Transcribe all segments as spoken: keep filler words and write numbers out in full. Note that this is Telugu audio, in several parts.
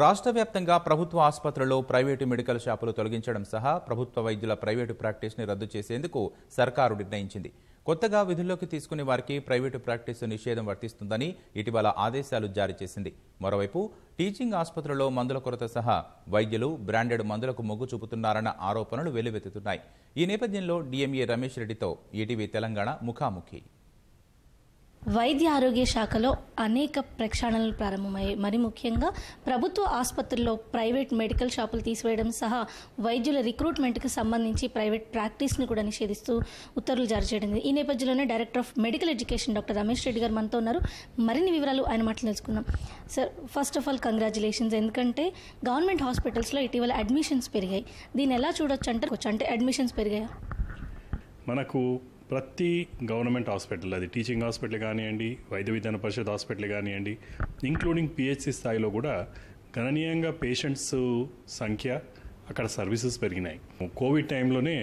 రాష్ట్ర వ్యాప్తంగా ప్రభుత్వ ఆసుపత్రుల్లో ప్రైవేటు మెడికల్ షాపులు తొలగించడం సహా ప్రభుత్వ వైద్యుల ప్రైవేటు ప్రాక్టీస్ని రద్దు చేసేందుకు సర్కారు నిర్ణయించింది. కొత్తగా విధుల్లోకి తీసుకునే వారికి ప్రైవేటు ప్రాక్టీసు నిషేధం వర్తిస్తుందని ఇటీవల ఆదేశాలు జారీ చేసింది. మరోవైపు టీచింగ్ ఆసుపత్రుల్లో మందుల కొరత సహా వైద్యులు బ్రాండెడ్ మందులకు మొగ్గు చూపుతున్నారన్న ఆరోపణలు వెల్లువెత్తుతున్నాయి. ఈ నేపథ్యంలో డిఎంఏ రమేష్ రెడ్డితో ఈటీవీ తెలంగాణ ముఖాముఖి. వైద్య ఆరోగ్య శాఖలో అనేక ప్రక్షాళనలు ప్రారంభమయ్యాయి. మరి ముఖ్యంగా ప్రభుత్వ ఆసుపత్రుల్లో ప్రైవేట్ మెడికల్ షాపులు తీసివేయడం సహా వైద్యుల రిక్రూట్మెంట్కి సంబంధించి ప్రైవేట్ ప్రాక్టీస్ని కూడా నిషేధిస్తూ ఉత్తర్వులు జారీ చేయడం. ఈ నేపథ్యంలోనే director of medical education doctor Ramesh Reddy గారు మనతో ఉన్నారు. మరిన్ని వివరాలు ఆయన మాటలు తెలుసుకుందాం. Sir, first of all congratulations, ఎందుకంటే గవర్నమెంట్ హాస్పిటల్స్లో ఇటీవల అడ్మిషన్స్ పెరిగాయి. దీన్ని ఎలా చూడొచ్చు అంటే అంటే అడ్మిషన్స్ పెరిగాయా? మనకు ప్రతి గవర్నమెంట్ హాస్పిటల్, అది టీచింగ్ హాస్పిటల్ కానివ్వండి, వైద్య విధాన పరిషత్ హాస్పిటల్ కానివ్వండి, ఇంక్లూడింగ్ పిహెచ్సి స్థాయిలో కూడా గణనీయంగా పేషెంట్స్ సంఖ్య, అక్కడ సర్వీసెస్ పెరిగినాయి. కోవిడ్ టైంలోనే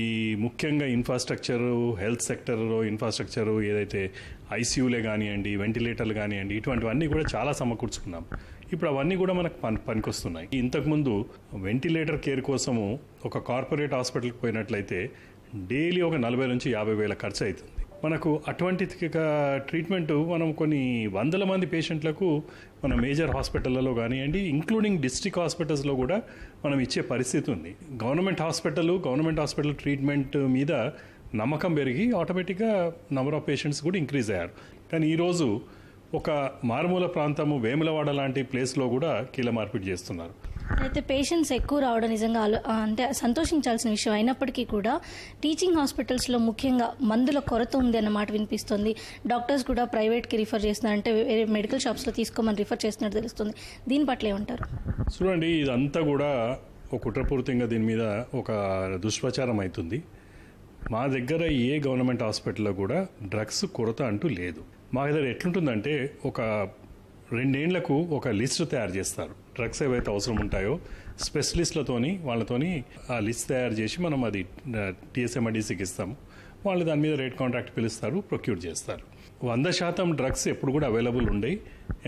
ఈ ముఖ్యంగా ఇన్ఫ్రాస్ట్రక్చరు, హెల్త్ సెక్టర్లో ఇన్ఫ్రాస్ట్రక్చరు ఏదైతే ఐసీయూలే కానివ్వండి, వెంటిలేటర్లు కానివ్వండి, ఇటువంటివన్నీ కూడా చాలా సమకూర్చుకున్నాం. ఇప్పుడు అవన్నీ కూడా మనకు పని పనికొస్తున్నాయి. ఇంతకుముందు వెంటిలేటర్ కేర్ కోసము ఒక కార్పొరేట్ హాస్పిటల్కి పోయినట్లయితే డైలీ ఒక నలభై నుంచి యాభై వేల ఖర్చు అవుతుంది. మనకు అటువంటి ట్రీట్మెంటు మనం కొన్ని వందల మంది పేషెంట్లకు మన మేజర్ హాస్పిటళ్ళలో కానివ్వండి, ఇంక్లూడింగ్ డిస్ట్రిక్ట్ హాస్పిటల్స్లో కూడా మనం ఇచ్చే పరిస్థితి ఉంది. Government hospital government hospital treatment మీద నమ్మకం పెరిగి ఆటోమేటిక్గా నెంబర్ ఆఫ్ పేషెంట్స్ కూడా ఇంక్రీజ్ అయ్యారు. కానీ ఈరోజు ఒక మారుమూల ప్రాంతము వేములవాడ లాంటి ప్లేస్లో కూడా కీల మార్పిడి చేస్తున్నారు. అయితే పేషెంట్స్ ఎక్కువ రావడం నిజంగా అంటే సంతోషించాల్సిన విషయం. అయినప్పటికీ కూడా టీచింగ్ హాస్పిటల్స్లో ముఖ్యంగా మందుల కొరత ఉంది అన్న మాట వినిపిస్తుంది. డాక్టర్స్ కూడా ప్రైవేట్కి రిఫర్ చేస్తున్నారంటే వేరే మెడికల్ షాప్స్లో తీసుకోమని రిఫర్ చేస్తున్నట్టు తెలుస్తుంది. దీని పట్ల ఏమంటారు? చూడండి, ఇదంతా కూడా ఒక కుట్రపూరితంగా దీని మీద ఒక దుష్ప్రచారం అవుతుంది. మా దగ్గర ఏ గవర్నమెంట్ హాస్పిటల్లో కూడా డ్రగ్స్ కొరత అంటూ లేదు. మా దగ్గర ఎట్లుంటుందంటే ఒక రెండేళ్లకు ఒక లిస్ట్ తయారు చేస్తారు. డ్రగ్స్ ఏవైతే అవసరం ఉంటాయో స్పెషలిస్టులతోని వాళ్ళతోని ఆ లిస్ట్ తయారు చేసి మనం అది టీఎస్ఎంఐడిసికి ఇస్తాము. వాళ్ళు దాని మీద రేట్ కాంట్రాక్ట్ పిలుస్తారు, ప్రొక్యూర్ చేస్తారు. వంద శాతం డ్రగ్స్ ఎప్పుడు కూడా అవైలబుల్ ఉండవు,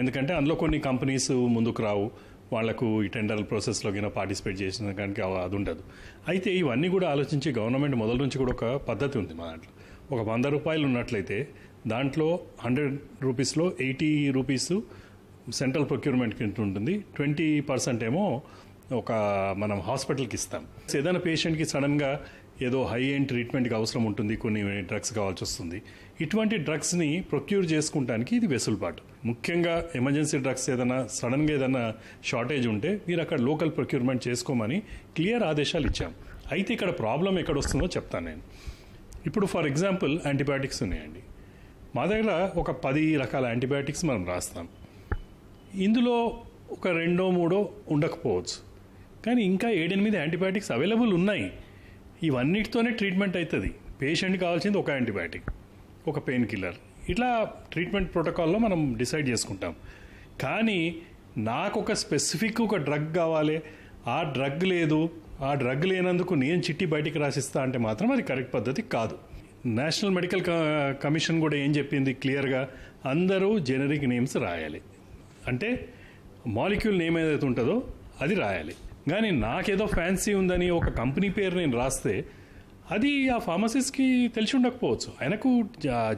ఎందుకంటే అందులో కొన్ని కంపెనీస్ ముందుకు రావు, వాళ్లకు ఈ టెండర్ ప్రాసెస్లో కింద పార్టిసిపేట్ చేసిన కనుక అది ఉండదు. అయితే ఇవన్నీ కూడా ఆలోచించి గవర్నమెంట్ మొదటి నుంచి కూడా ఒక పద్ధతి ఉంది. మా దాంట్లో ఒక వంద రూపాయలు ఉన్నట్లయితే దాంట్లో హండ్రెడ్ రూపీస్లో ఎయిటీ రూపీస్ సెంట్రల్ ప్రొక్యూర్మెంట్ కింద ఉంటుంది, ట్వంటీ పర్సెంట్ ఏమో ఒక మనం హాస్పిటల్కి ఇస్తాం. ఏదైనా పేషెంట్కి సడన్గా ఏదో హై ఎండ్ ట్రీట్మెంట్కి అవసరం ఉంటుంది, కొన్ని డ్రగ్స్ కావాల్సి వస్తుంది. ఇటువంటి డ్రగ్స్ని ప్రొక్యూర్ చేసుకుంటానికి ఇది వెసులుబాటు. ముఖ్యంగా ఎమర్జెన్సీ డ్రగ్స్ ఏదైనా సడన్గా ఏదైనా షార్టేజ్ ఉంటే మీరు అక్కడ లోకల్ ప్రొక్యూర్మెంట్ చేసుకోమని క్లియర్ ఆదేశాలు ఇచ్చాం. అయితే ఇక్కడ ప్రాబ్లం ఎక్కడ వస్తుందో చెప్తాను నేను. ఇప్పుడు ఫర్ ఎగ్జాంపుల్ యాంటీబయాటిక్స్ ఉన్నాయండి. మా దగ్గర ఒక పది రకాల యాంటీబయాటిక్స్ మనం రాస్తాం. ఇందులో ఒక రెండో మూడో ఉండకపోవచ్చు, కానీ ఇంకా ఏడెనిమిది యాంటీబయాటిక్స్ అవైలబుల్ ఉన్నాయి. ఇవన్నిటితోనే ట్రీట్మెంట్ అవుతుంది. పేషెంట్కి కావాల్సింది ఒక యాంటీబయాటిక్, ఒక పెయిన్ కిల్లర్, ఇట్లా ట్రీట్మెంట్ ప్రోటోకాల్లో మనం డిసైడ్ చేసుకుంటాం. కానీ నాకు ఒక స్పెసిఫిక్ ఒక డ్రగ్ కావాలి, ఆ డ్రగ్ లేదు, ఆ డ్రగ్ లేనందుకు నేను చిట్టి బయటికి రాసిస్తా అంటే మాత్రం అది కరెక్ట్ పద్ధతి కాదు. నేషనల్ మెడికల్ కమిషన్ కూడా ఏం చెప్పింది క్లియర్గా, అందరూ జెనరిక్ నేమ్స్ రాయాలి, అంటే మాలిక్యూల్ నేమ్ ఏదైతే ఉంటుందో అది రాయాలి. కానీ నాకేదో ఫ్యాన్సీ ఉందని ఒక కంపెనీ పేరు నేను రాస్తే అది ఆ ఫార్మసిస్ట్కి తెలిసి ఉండకపోవచ్చు. ఆయనకు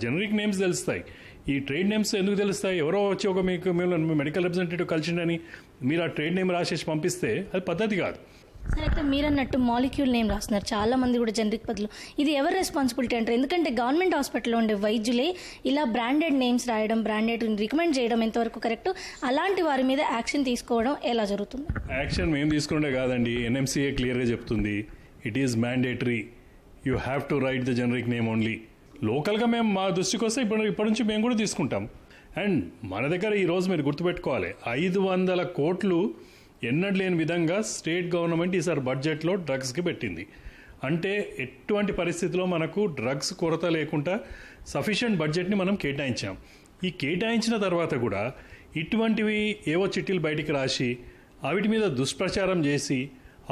జనరిక్ నేమ్స్ తెలుస్తాయి, ఈ ట్రేడ్ నేమ్స్ ఎందుకు తెలుస్తాయి? ఎవరో వచ్చి ఒక మీకు మేము మెడికల్ రిప్రజెంటేటివ్ కలిసిండని మీరు ఆ ట్రేడ్ నేమ్ రాసేసి పంపిస్తే అది పద్ధతి కాదు. సరే, అయితే మీరు అన్నట్టు మాలిక్యూల్ నేమ్ రాస్తున్నారు చాలా మంది కూడా జనరిక్ బదులు. ఇది ఎవరి రెస్పాన్సిబిలిటీ అంటారు? ఎందుకంటే గవర్నమెంట్ హాస్పిటల్లో ఉండే వైద్యులే ఇలా బ్రాండెడ్ నేమ్స్ రాయడం, బ్రాండెడ్ రికమెండ్ చేయడం ఎంతవరకు కరెక్ట్? అలాంటి వారి మీద యాక్షన్ తీసుకోవడం ఎలా జరుగుతుంది? యాక్షన్ మేము తీసుకునే కాదండి, ఎన్ఎంసీఏ క్లియర్గా చెప్తుంది, it is mandatory, you have to write the generic name only. లోకల్గా మేము మా దృష్టికి వస్తే ఇప్పుడు ఇప్పటి నుంచి మేము కూడా తీసుకుంటాం. అండ్ మన దగ్గర ఈరోజు మీరు గుర్తుపెట్టుకోవాలి, ఐదు వందల కోట్లు ఎన్నడూ లేని విధంగా స్టేట్ గవర్నమెంట్ ఈసారి బడ్జెట్లో డ్రగ్స్కి పెట్టింది. అంటే ఎటువంటి పరిస్థితిలో మనకు డ్రగ్స్ కొరత లేకుండా సఫిషియంట్ బడ్జెట్ని మనం కేటాయించాం. ఈ కేటాయించిన తర్వాత కూడా ఇటువంటివి ఏవో చిట్టీలు బయటికి రాసి వాటి మీద దుష్ప్రచారం చేసి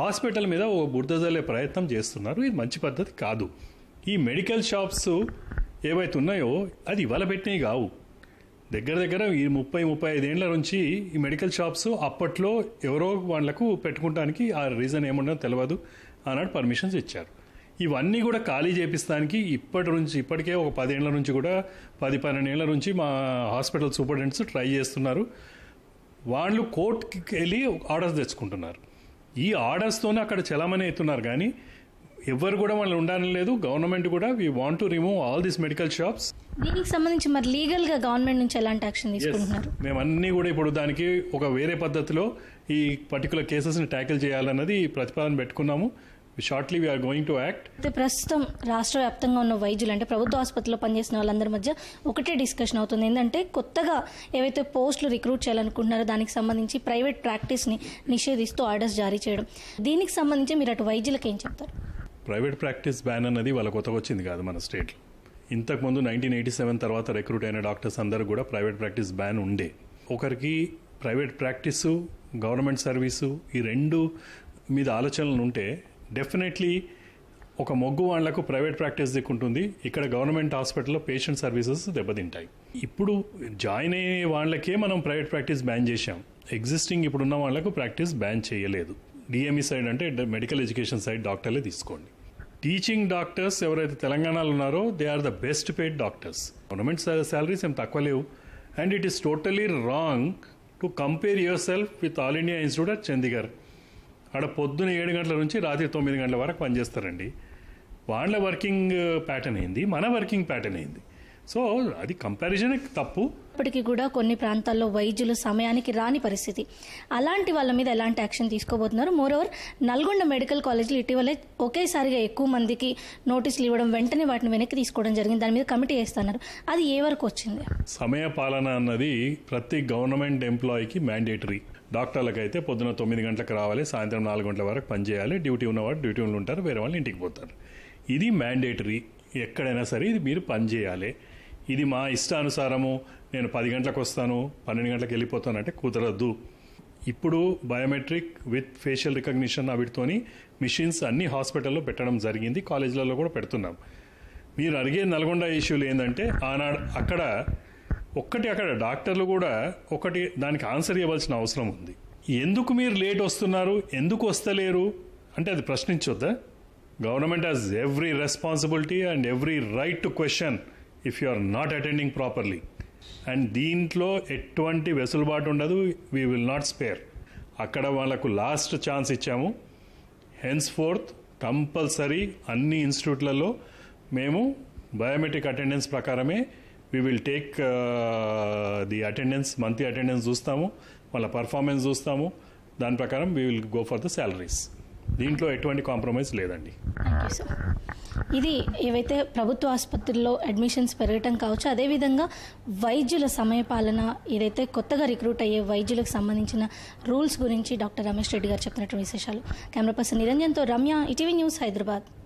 హాస్పిటల్ మీద ఓ బురదజల్లే ప్రయత్నం చేస్తున్నారు. ఇది మంచి పద్ధతి కాదు. ఈ మెడికల్ షాప్స్ ఏవైతే ఉన్నాయో అది ఇవాళ పెట్టినవి కావు, దగ్గర దగ్గర ఈ ముప్పై ముప్పై ఐదు ఏళ్ల నుంచి ఈ మెడికల్ షాప్స్ అప్పట్లో ఎవరో వాళ్ళకు పెట్టుకోవడానికి ఆ రీజన్ ఏమన్నా తెలియదు అన్నాడు పర్మిషన్స్ ఇచ్చారు. ఇవన్నీ కూడా ఖాళీ చేపిస్తానికి ఇప్పటి నుంచి ఇప్పటికే ఒక పదేళ్ల నుంచి కూడా పది పన్నెండేళ్ల నుంచి మా హాస్పిటల్ సూపరింటెండెంట్స్ ట్రై చేస్తున్నారు. వాళ్ళు కోర్టుకి వెళ్ళి ఆర్డర్స్ తెచ్చుకుంటున్నారు. ఈ ఆర్డర్స్తోనే అక్కడ చలామణి అవుతున్నారు. కానీ ఎవరు కూడా వాళ్ళు ఉండాలని లేదు. గవర్నమెంట్ కూడా we want to remove all this medical shops. దీనికి సంబంధించి మరి లీగల్ గా గవర్నమెంట్ నుంచి ఎలాంటి యాక్షన్ తీసుకుంటున్నారు? మేము అన్నీ కూడా ఇప్పుడు దానికి ఒక వేరే పద్ధతిలో ఈ పర్టికులర్ కేసెస్ని ట్యాకిల్ చేయాలన్నది ప్రతిపాదన పెట్టుకున్నాము. Shortly we are going to act. అయితే ప్రస్తుతం రాష్ట్ర వ్యాప్తంగా ఉన్న వైద్యులు అంటే ప్రభుత్వ ఆసుపత్రిలో పనిచేసిన వాళ్ళందరి మధ్య ఒకటే డిస్కషన్ అవుతుంది. ఏంటంటే కొత్తగా ఏవైతే పోస్టులు రిక్రూట్ చేయాలనుకుంటున్నారో దానికి సంబంధించి ప్రైవేట్ ప్రాక్టీస్ని నిషేధిస్తూ ఆర్డర్స్ జారీ చేయడం. దీనికి సంబంధించి మీరు అటు వైద్యులకు ఏం చెప్తారు? ప్రైవేట్ ప్రాక్టీస్ బ్యాన్ అన్నది వాళ్ళ కొత్తగా వచ్చింది కాదు మన స్టేట్లో. ఇంతకుముందు నైన్టీన్ ఎయిటీ సెవెన్ తర్వాత రిక్రూట్ అయిన డాక్టర్స్ అందరూ కూడా ప్రైవేట్ ప్రాక్టీస్ బ్యాన్ ఉండే. ఒకరికి ప్రైవేట్ ప్రాక్టీసు గవర్నమెంట్ సర్వీసు ఈ రెండు మీద ఆలోచనలు ఉంటే డెఫినెట్లీ ఒక మొగ్గు వాళ్లకు ప్రైవేట్ ప్రాక్టీస్ దిక్కుంటుంది. ఇక్కడ గవర్నమెంట్ హాస్పిటల్లో పేషెంట్ సర్వీసెస్ దెబ్బతింటాయి. ఇప్పుడు జాయిన్ అయ్యే వాళ్ళకే మనం ప్రైవేట్ ప్రాక్టీస్ బ్యాన్ చేశాం. ఎగ్జిస్టింగ్ ఇప్పుడున్న వాళ్లకు ప్రాక్టీస్ బ్యాన్ చేయలేదు. డిఎంఈ సైడ్ అంటే మెడికల్ ఎడ్యుకేషన్ సైడ్ డాక్టర్లే తీసుకోండి. టీచింగ్ డాక్టర్స్ ఎవరైతే తెలంగాణలో ఉన్నారో they are the best paid doctors. Government salaries ఏం తక్కువ లేవు. And it is totally wrong to compare yourself with all India institute of Chandigarh. ఆడ పొద్దున ఏడు గంటల నుంచి రాత్రి తొమ్మిది గంటల వరకు పనిచేస్తారండి. వాళ్ళ వర్కింగ్ ప్యాటర్న్ ఏంది, మన వర్కింగ్ ప్యాటర్న్ ఏంది? సో అది కంపారిజన్ తప్పు. ఇప్పటికీ కూడా కొన్ని ప్రాంతాల్లో వైద్యులు సమయానికి రాని పరిస్థితి. అలాంటి వాళ్ళ మీద ఎలాంటి యాక్షన్ తీసుకోబోతున్నారు? మోరోవర్ నల్గొండ మెడికల్ కాలేజీలో ఇటీవలే ఒకేసారిగా ఎక్కువ మందికి నోటీసులు ఇవ్వడం, వెంటనే వాటిని వెనక్కి తీసుకోవడం జరిగింది. దాని మీద కమిటీ వేస్తున్నారు. అది ఏ వరకు వచ్చింది? సమయ పాలన అన్నది ప్రతి గవర్నమెంట్ ఎంప్లాయీకి మ్యాండేటరీ. డాక్టర్లకైతే పొద్దున తొమ్మిది గంటలకు రావాలి, సాయంత్రం నాలుగు గంటల వరకు పనిచేయాలి. డ్యూటీ ఉన్నవాళ్ళు డ్యూటీలు ఉంటారు, వేరే వాళ్ళు ఇంటికి పోతారు. ఇది మ్యాండేటరీ. ఎక్కడైనా సరే ఇది మీరు పనిచేయాలి. ఇది మా ఇష్టానుసారము, నేను పది గంటలకు వస్తాను పన్నెండు గంటలకు వెళ్ళిపోతానంటే కుదరదు. ఇప్పుడు బయోమెట్రిక్ విత్ ఫేషియల్ రికగ్నిషన్ వీటితోని మిషన్స్ అన్ని హాస్పిటల్లో పెట్టడం జరిగింది. కాలేజీలలో కూడా పెడుతున్నాం. మీరు అడిగే నల్గొండ ఇష్యూలు ఏంటంటే ఆనాడు అక్కడ ఒక్కటి అక్కడ డాక్టర్లు కూడా ఒకటి దానికి ఆన్సర్ ఇవ్వాల్సిన అవసరం ఉంది. ఎందుకు మీరు లేట్ వస్తున్నారు, ఎందుకు వస్తలేరు అంటే అది ప్రశ్నించొద్దా? Government has every responsibility and every right to question if you are not attending properly. And దీంట్లో ఎటువంటి వెసులుబాటు ఉండదు. We will not spare. అక్కడ వాళ్ళకు లాస్ట్ ఛాన్స్ ఇచ్చాము. హెన్స్ ఫోర్త్ కంపల్సరీ అన్ని ఇన్స్టిట్యూట్లలో మేము బయోమెట్రిక్ అటెండెన్స్ ప్రకారమే we will take the attendance, monthly attendance చూస్తాము, వాళ్ళ పర్ఫార్మెన్స్ చూస్తాము. దాని ప్రకారం we will go for the salaries. దీంట్లో ఎటువంటి కాంప్రమైజ్ లేదండి. ఇది ఏవైతే ప్రభుత్వ ఆసుపత్రుల్లో అడ్మిషన్స్ పెరగటం కావచ్చు, అదేవిధంగా వైద్యుల సమయపాలన, ఏదైతే కొత్తగా రిక్రూట్ అయ్యే వైద్యులకు సంబంధించిన రూల్స్ గురించి డాక్టర్ రమేష్ రెడ్డి గారు చెప్తున్నటువంటి విశేషాలు. కెమెరా పర్సన్ నిరంజన్తో రమ్య, ఈటీవీ న్యూస్, హైదరాబాద్.